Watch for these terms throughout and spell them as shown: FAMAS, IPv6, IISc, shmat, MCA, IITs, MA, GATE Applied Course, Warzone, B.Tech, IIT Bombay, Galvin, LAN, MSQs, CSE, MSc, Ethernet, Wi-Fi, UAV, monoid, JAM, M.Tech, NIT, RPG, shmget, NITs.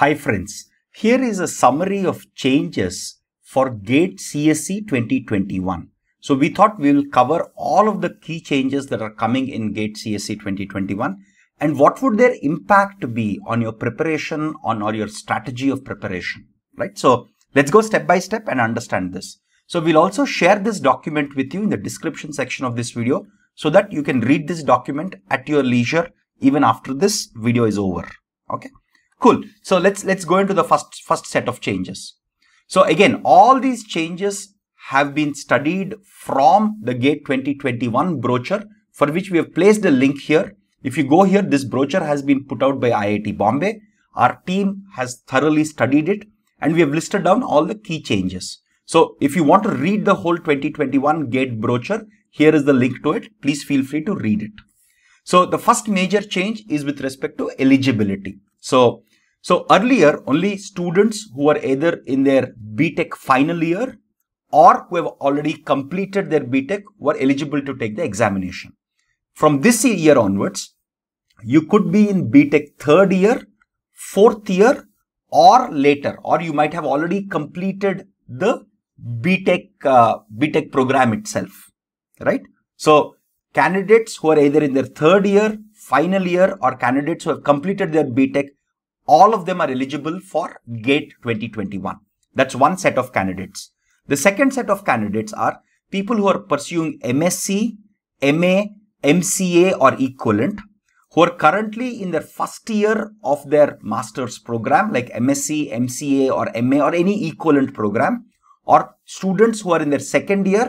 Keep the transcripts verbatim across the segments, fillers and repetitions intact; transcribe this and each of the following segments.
Hi friends, here is a summary of changes for GATE C S E twenty twenty-one. So we thought we will cover all of the key changes that are coming in GATE C S E twenty twenty-one and what would their impact be on your preparation, on or your strategy of preparation, right? So let's go step by step and understand this. So we'll also share this document with you in the description section of this video so that you can read this document at your leisure even after this video is over, okay? Cool. So let's let's go into the first first set of changes. So again, all these changes have been studied from the GATE twenty twenty-one brochure, for which we have placed a link here. If you go here, this brochure has been put out by I I T Bombay. Our team has thoroughly studied it and we have listed down all the key changes. So if you want to read the whole twenty twenty-one GATE brochure, here is the link to it. Please feel free to read it. So the first major change is with respect to eligibility. So So earlier, only students who were either in their B.Tech final year or who have already completed their B.Tech were eligible to take the examination. From this year onwards, you could be in B.Tech third year, fourth year or later, or you might have already completed the B.Tech uh, B.Tech program itself, right? So candidates who are either in their third year, final year or candidates who have completed their B.Tech, all of them are eligible for GATE twenty twenty-one. That's one set of candidates. The second set of candidates are people who are pursuing MSc, M A, M C A or equivalent, who are currently in their first year of their master's program like MSc, M C A or M A or any equivalent program, or students who are in their second year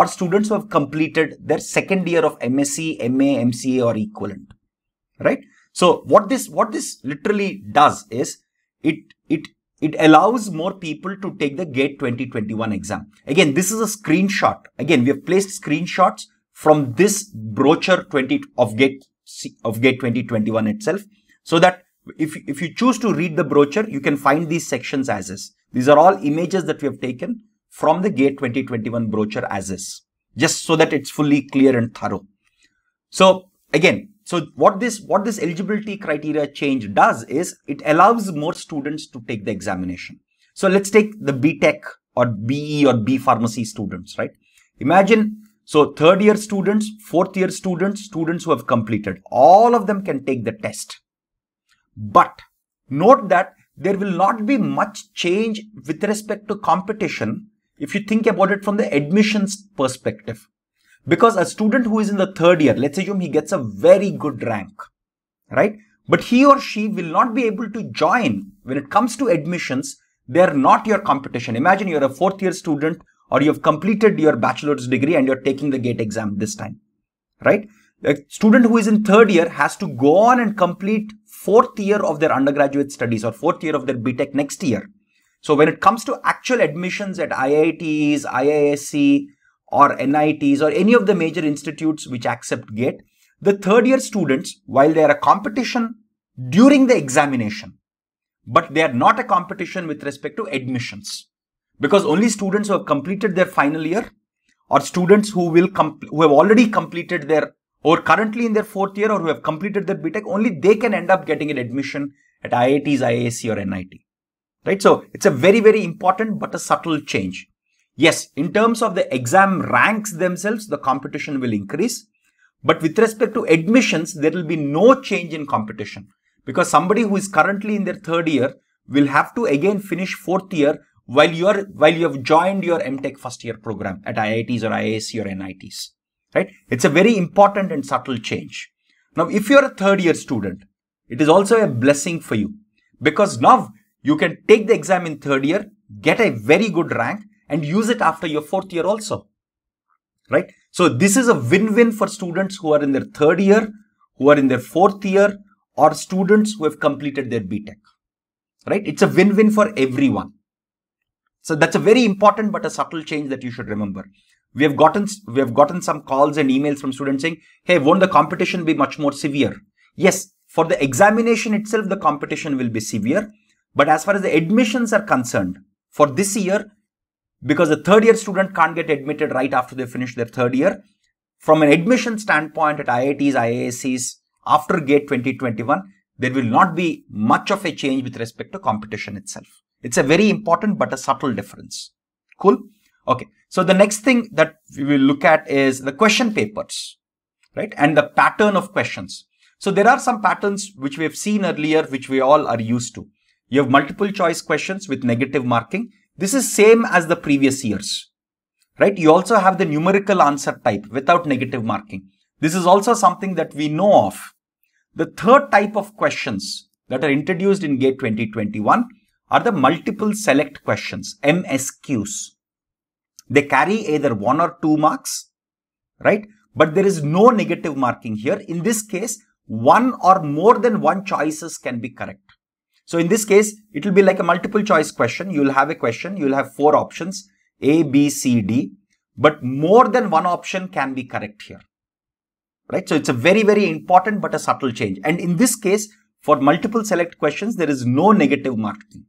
or students who have completed their second year of MSc, M A, M C A or equivalent, right? So what this what this literally does is it it it allows more people to take the GATE twenty twenty-one exam. Again, this is a screenshot. Again, we have placed screenshots from this brochure twenty of GATE of GATE twenty twenty-one itself, so that if if you choose to read the brochure, you can find these sections as is. These are all images that we have taken from the GATE twenty twenty-one brochure as is, just so that it's fully clear and thorough. So again. So what this, what this eligibility criteria change does is it allows more students to take the examination. So let's take the B.Tech or B E or B Pharmacy students, right? Imagine, so third year students, fourth year students, students who have completed, all of them can take the test. But note that there will not be much change with respect to competition if you think about it from the admissions perspective. Because a student who is in the third year, let's assume he gets a very good rank, right? But he or she will not be able to join. When it comes to admissions, they're not your competition. Imagine you're a fourth year student or you've completed your bachelor's degree and you're taking the GATE exam this time, right? The student who is in third year has to go on and complete fourth year of their undergraduate studies or fourth year of their B.Tech next year. So when it comes to actual admissions at I I Ts, I I S C, or N I Ts or any of the major institutes which accept GATE, the third year students, while they are a competition during the examination, but they are not a competition with respect to admissions, because only students who have completed their final year or students who will who have already completed their or currently in their fourth year or who have completed their B.Tech, only they can end up getting an admission at I I Ts, I I S C or N I T, right? So it's a very, very important but a subtle change. Yes, in terms of the exam ranks themselves, the competition will increase. But with respect to admissions, there will be no change in competition, because somebody who is currently in their third year will have to again finish fourth year while you are while you have joined your M.Tech first year program at I I Ts or I I S C or N I Ts, right? It's a very important and subtle change. Now, if you are a third year student, it is also a blessing for you, because now you can take the exam in third year, get a very good rank, and use it after your fourth year also, right? So this is a win-win for students who are in their third year, who are in their fourth year, or students who have completed their B.Tech, right? It's a win-win for everyone. So that's a very important but a subtle change that you should remember. We have gotten, we have gotten some calls and emails from students saying, hey, won't the competition be much more severe? Yes, for the examination itself, the competition will be severe. But as far as the admissions are concerned, for this year, because a third year student can't get admitted right after they finish their third year, from an admission standpoint at I I Ts, I I S Cs, after GATE twenty twenty-one, there will not be much of a change with respect to competition itself. It's a very important but a subtle difference. Cool? Okay. So the next thing that we will look at is the question papers, right? And the pattern of questions. So there are some patterns which we have seen earlier, which we all are used to. You have multiple choice questions with negative marking. This is same as the previous years, right? You also have the numerical answer type without negative marking. This is also something that we know of. The third type of questions that are introduced in GATE twenty twenty-one are the multiple select questions, M S Qs. They carry either one or two marks, right? But there is no negative marking here. In this case, one or more than one choices can be correct. So in this case, it will be like a multiple choice question. You'll have a question, you'll have four options, A, B, C, D, but more than one option can be correct here, right? So it's a very, very important but a subtle change. And in this case, for multiple select questions, there is no negative marking.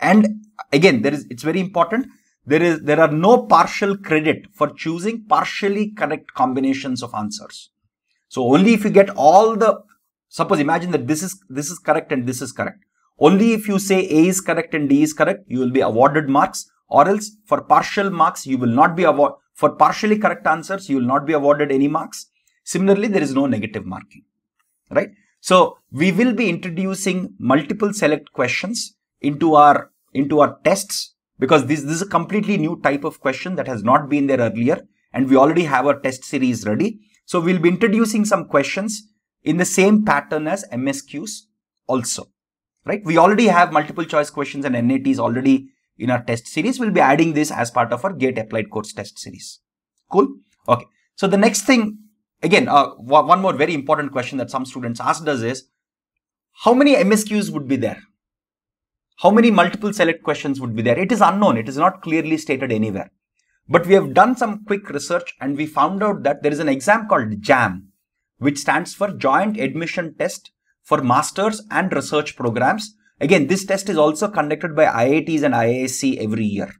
And again, there is, it's very important. There is, there are no partial credit for choosing partially correct combinations of answers. So only if you get all the, suppose imagine that this is, this is correct and this is correct. Only if you say A is correct and D is correct, you will be awarded marks, or else for partial marks, you will not be awarded, for partially correct answers, you will not be awarded any marks. Similarly, there is no negative marking, right? So we will be introducing multiple select questions into our, into our tests, because this, this is a completely new type of question that has not been there earlier, and we already have our test series ready. So we'll be introducing some questions in the same pattern as M S Qs also, right? We already have multiple choice questions and N I Ts already in our test series. We'll be adding this as part of our GATE Applied Course test series. Cool? Okay. So the next thing, again, uh, one more very important question that some students asked us is, how many M S Qs would be there? How many multiple select questions would be there? It is unknown. It is not clearly stated anywhere. But we have done some quick research and we found out that there is an exam called JAM, which stands for Joint Admission Test for Masters and Research Programs. Again, this test is also conducted by I I Ts and I I S C every year.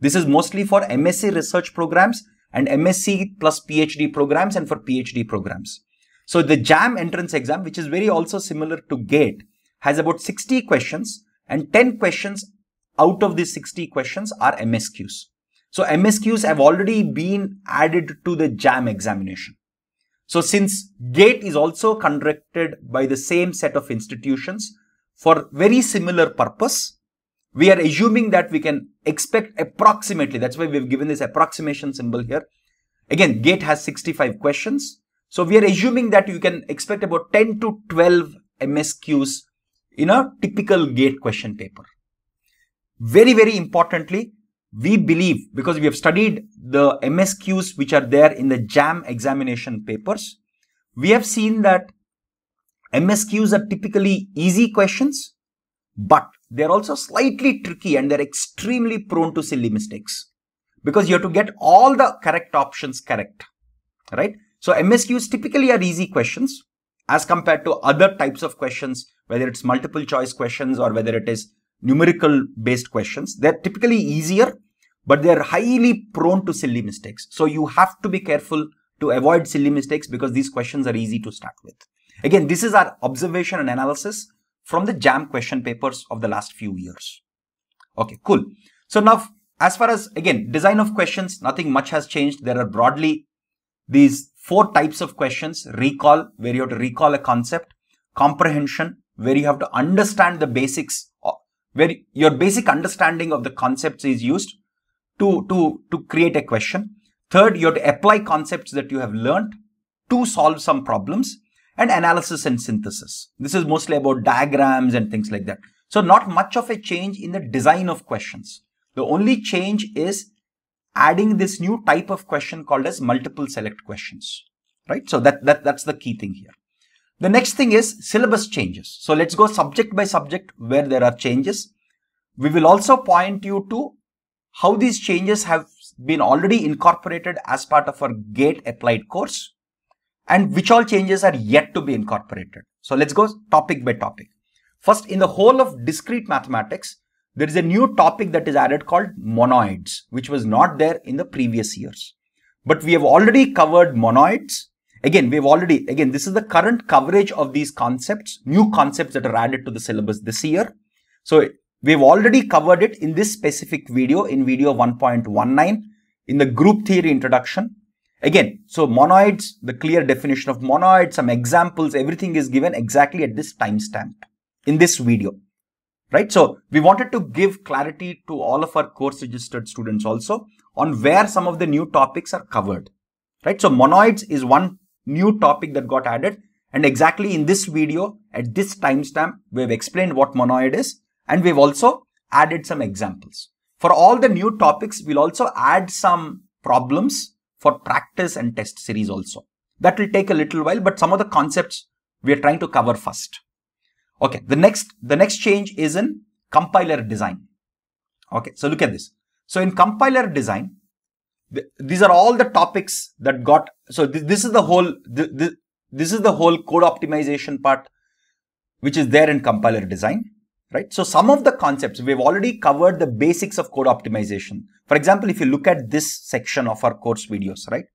This is mostly for MSc research programs and MSc plus PhD programs and for PhD programs. So the JAM entrance exam, which is very also similar to GATE, has about sixty questions, and ten questions out of these sixty questions are M S Qs. So M S Qs have already been added to the JAM examination. So since GATE is also conducted by the same set of institutions for very similar purpose, we are assuming that we can expect approximately, that's why we've given this approximation symbol here. Again, GATE has sixty-five questions. So we are assuming that you can expect about ten to twelve M S Qs in a typical GATE question paper. Very, very importantly, we believe, because we have studied the M S Qs which are there in the JAM examination papers, we have seen that M S Qs are typically easy questions, but they're also slightly tricky and they're extremely prone to silly mistakes, because you have to get all the correct options correct, right? So M S Qs typically are easy questions as compared to other types of questions, whether it's multiple choice questions or whether it is numerical based questions. They're typically easier, but they're highly prone to silly mistakes. So you have to be careful to avoid silly mistakes because these questions are easy to start with. Again, this is our observation and analysis from the JAM question papers of the last few years. Okay, cool. So now, as far as, again, design of questions, nothing much has changed. There are broadly these four types of questions: recall, where you have to recall a concept; comprehension, where you have to understand the basics, where your basic understanding of the concepts is used to, to, to create a question; third, you have to apply concepts that you have learned to solve some problems; and analysis and synthesis. This is mostly about diagrams and things like that. So not much of a change in the design of questions. The only change is adding this new type of question called as multiple select questions, right? So that, that, that's the key thing here. The next thing is syllabus changes. So let's go subject by subject where there are changes. We will also point you to how these changes have been already incorporated as part of our GATE Applied Course, and which all changes are yet to be incorporated. So let's go topic by topic. First, in the whole of discrete mathematics, there is a new topic that is added called monoids, which was not there in the previous years. But we have already covered monoids. Again, we've already, again, this is the current coverage of these concepts, new concepts that are added to the syllabus this year. So we've already covered it in this specific video, in video one point one nine, in the group theory introduction. Again, so monoids, the clear definition of monoids, some examples, everything is given exactly at this timestamp in this video, right? So we wanted to give clarity to all of our course registered students also on where some of the new topics are covered, right? So monoids is one new topic that got added, and exactly in this video at this timestamp, we've explained what monoid is, and we've also added some examples. For all the new topics, we'll also add some problems for practice and test series also. That will take a little while, but some of the concepts we are trying to cover first. Okay, the next, the next change is in compiler design. Okay, so look at this. So in compiler design, th these are all the topics that got, so th this is the whole, th th this is the whole code optimization part, which is there in compiler design, right? So some of the concepts, we've already covered the basics of code optimization. For example, if you look at this section of our course videos, right?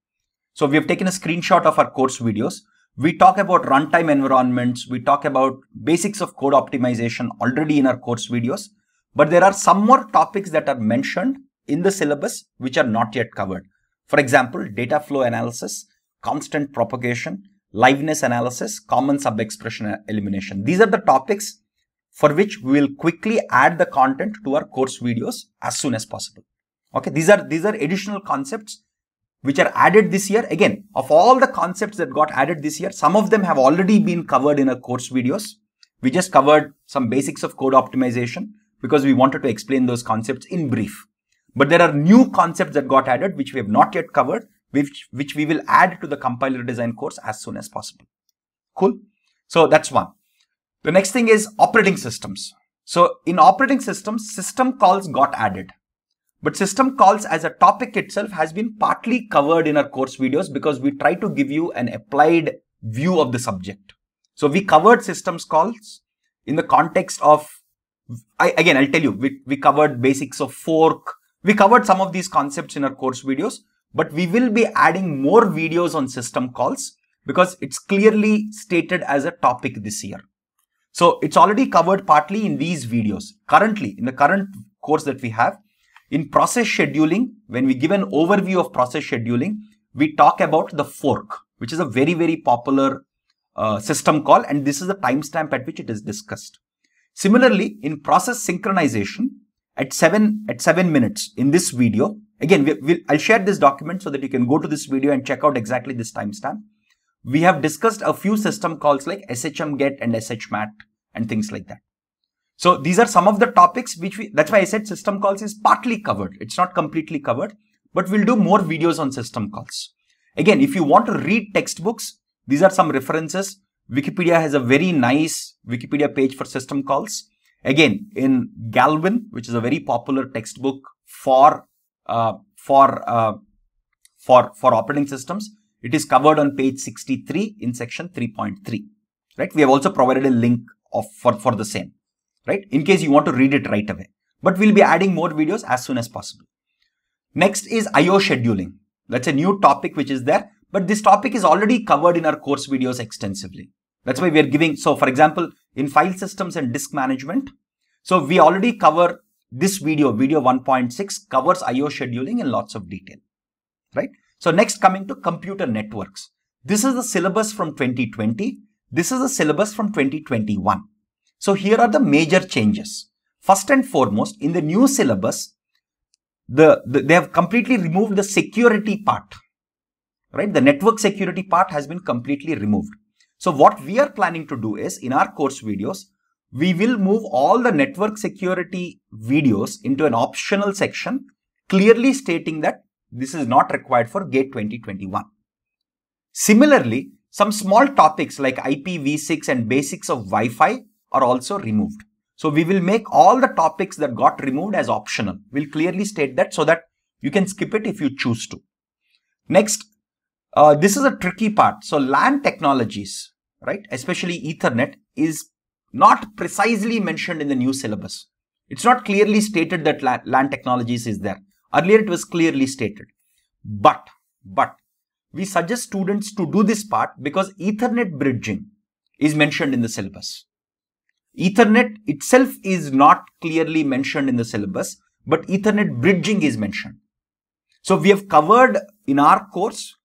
So we have taken a screenshot of our course videos. We talk about runtime environments. We talk about basics of code optimization already in our course videos, but there are some more topics that are mentioned in the syllabus, which are not yet covered. For example, data flow analysis, constant propagation, liveness analysis, common sub-expression elimination. These are the topics for which we will quickly add the content to our course videos as soon as possible. Okay, these are, these are additional concepts which are added this year. Again, of all the concepts that got added this year, some of them have already been covered in our course videos. We just covered some basics of code optimization because we wanted to explain those concepts in brief. But there are new concepts that got added, which we have not yet covered, which, which we will add to the compiler design course as soon as possible. Cool. So that's one. The next thing is operating systems. So in operating systems, system calls got added. But system calls as a topic itself has been partly covered in our course videos because we try to give you an applied view of the subject. So we covered systems calls in the context of, I, again, I'll tell you, we, we covered basics of fork. We covered some of these concepts in our course videos, but we will be adding more videos on system calls because it's clearly stated as a topic this year. So it's already covered partly in these videos. Currently, in the current course that we have, in process scheduling, when we give an overview of process scheduling, we talk about the fork, which is a very, very popular uh, system call. And this is the timestamp at which it is discussed. Similarly, in process synchronization, at seven, at seven minutes in this video, again, we, we'll, I'll share this document so that you can go to this video and check out exactly this timestamp. We have discussed a few system calls like shmget and shmat and things like that. So these are some of the topics which we, that's why I said system calls is partly covered. It's not completely covered, but we'll do more videos on system calls. Again, if you want to read textbooks, these are some references. Wikipedia has a very nice Wikipedia page for system calls. Again, in Galvin, which is a very popular textbook for, uh, for, uh, for, for operating systems, it is covered on page sixty-three in section three point three, right? We have also provided a link of, for, for the same. Right? In case you want to read it right away. But we'll be adding more videos as soon as possible. Next is I O scheduling. That's a new topic which is there, but this topic is already covered in our course videos extensively. That's why we are giving, so for example, in file systems and disk management. So we already cover this video, video one point six covers I O scheduling in lots of detail, right? So next, coming to computer networks. This is the syllabus from twenty twenty. This is the syllabus from twenty twenty-one. So here are the major changes. First and foremost, in the new syllabus, the, the, they have completely removed the security part, right? The network security part has been completely removed. So what we are planning to do is, in our course videos, we will move all the network security videos into an optional section, clearly stating that this is not required for GATE twenty twenty-one. Similarly, some small topics like I P v six and basics of Wi-Fi are also removed. So we will make all the topics that got removed as optional. We'll clearly state that so that you can skip it if you choose to. Next, uh, this is a tricky part. So LAN technologies, right, especially Ethernet, is not precisely mentioned in the new syllabus. It's not clearly stated that LAN, LAN technologies is there. Earlier it was clearly stated. But, but we suggest students to do this part because Ethernet bridging is mentioned in the syllabus. Ethernet itself is not clearly mentioned in the syllabus, but Ethernet bridging is mentioned. So we have covered in our course,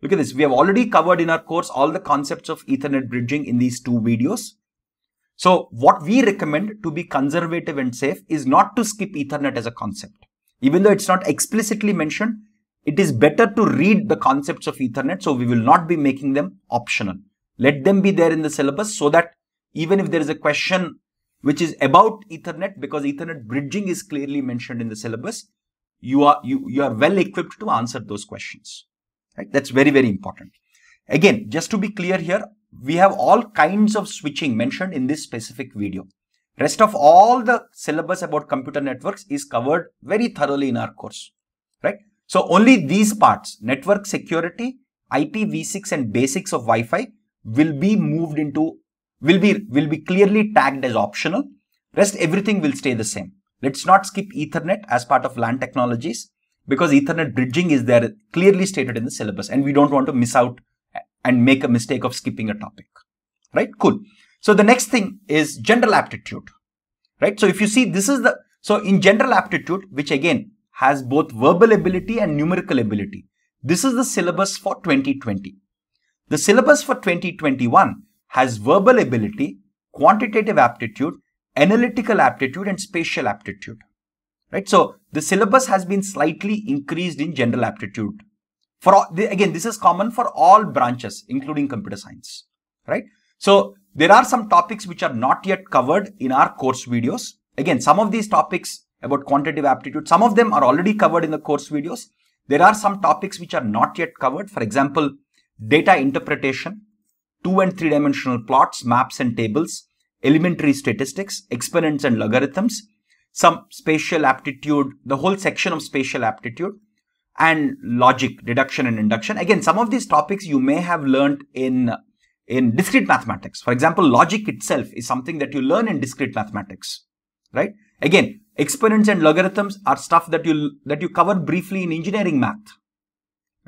look at this, we have already covered in our course all the concepts of Ethernet bridging in these two videos. So what we recommend to be conservative and safe is not to skip Ethernet as a concept. Even though it's not explicitly mentioned, it is better to read the concepts of Ethernet, so we will not be making them optional. Let them be there in the syllabus so that even if there is a question which is about Ethernet, because Ethernet bridging is clearly mentioned in the syllabus, you are, you, you are well equipped to answer those questions. Right? That's very, very important. Again, just to be clear here, we have all kinds of switching mentioned in this specific video. Rest of all the syllabus about computer networks is covered very thoroughly in our course. Right? So only these parts, network security, I P v six and basics of Wi-Fi will be moved into will be will be clearly tagged as optional. Rest everything will stay the same. Let's not skip Ethernet as part of LAN technologies because Ethernet bridging is there clearly stated in the syllabus and we don't want to miss out and make a mistake of skipping a topic. Right? Cool. So the next thing is general aptitude. Right? So if you see, this is the, so in general aptitude, which again has both verbal ability and numerical ability, this is the syllabus for twenty twenty. The syllabus for twenty twenty-one has verbal ability, quantitative aptitude, analytical aptitude and spatial aptitude. Right? So the syllabus has been slightly increased in general aptitude. For all, again, this is common for all branches, including computer science. Right? So there are some topics which are not yet covered in our course videos. Again, some of these topics about quantitative aptitude, some of them are already covered in the course videos. There are some topics which are not yet covered. For example, data interpretation, two and three dimensional plots, maps and tables, elementary statistics, exponents and logarithms, some spatial aptitude, the whole section of spatial aptitude, and logic, deduction and induction. Again, some of these topics you may have learned in, in discrete mathematics. For example, logic itself is something that you learn in discrete mathematics, right? Again, exponents and logarithms are stuff that you, that you cover briefly in engineering math,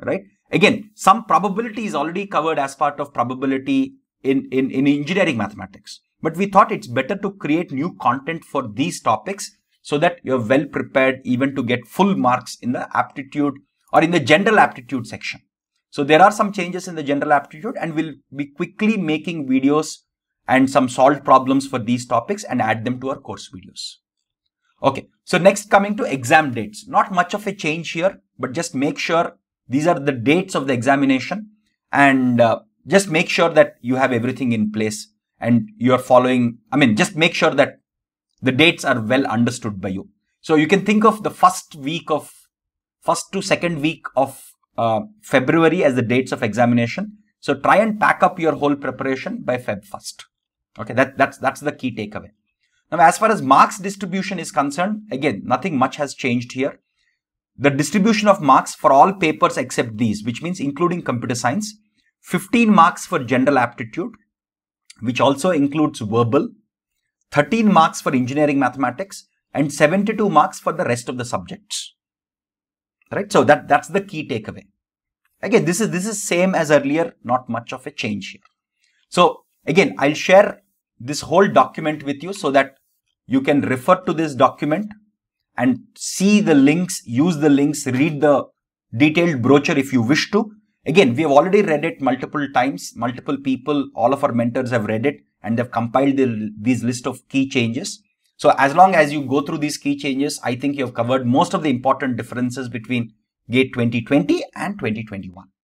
right? Again, some probability is already covered as part of probability in, in, in engineering mathematics. But we thought it's better to create new content for these topics so that you're well prepared even to get full marks in the aptitude or in the general aptitude section. So there are some changes in the general aptitude and we'll be quickly making videos and some solved problems for these topics and add them to our course videos. Okay, so next coming to exam dates. Not much of a change here, but just make sure these are the dates of the examination and uh, just make sure that you have everything in place and you are following, I mean, just make sure that the dates are well understood by you. So you can think of the first week of, first to second week of uh, February as the dates of examination. So try and pack up your whole preparation by Feb first. Okay, that, that's, that's the key takeaway. Now, as far as marks distribution is concerned, again, nothing much has changed here. The distribution of marks for all papers except these, which means including computer science, fifteen marks for general aptitude, which also includes verbal, thirteen marks for engineering mathematics, and seventy-two marks for the rest of the subjects. Right? So that, that's the key takeaway. Again, this is, this is same as earlier, not much of a change here. So again, I'll share this whole document with you so that you can refer to this document and see the links, use the links, read the detailed brochure if you wish to. Again, we have already read it multiple times, multiple people, all of our mentors have read it and they've compiled the, these list of key changes. So as long as you go through these key changes, I think you have covered most of the important differences between GATE twenty twenty and twenty twenty-one.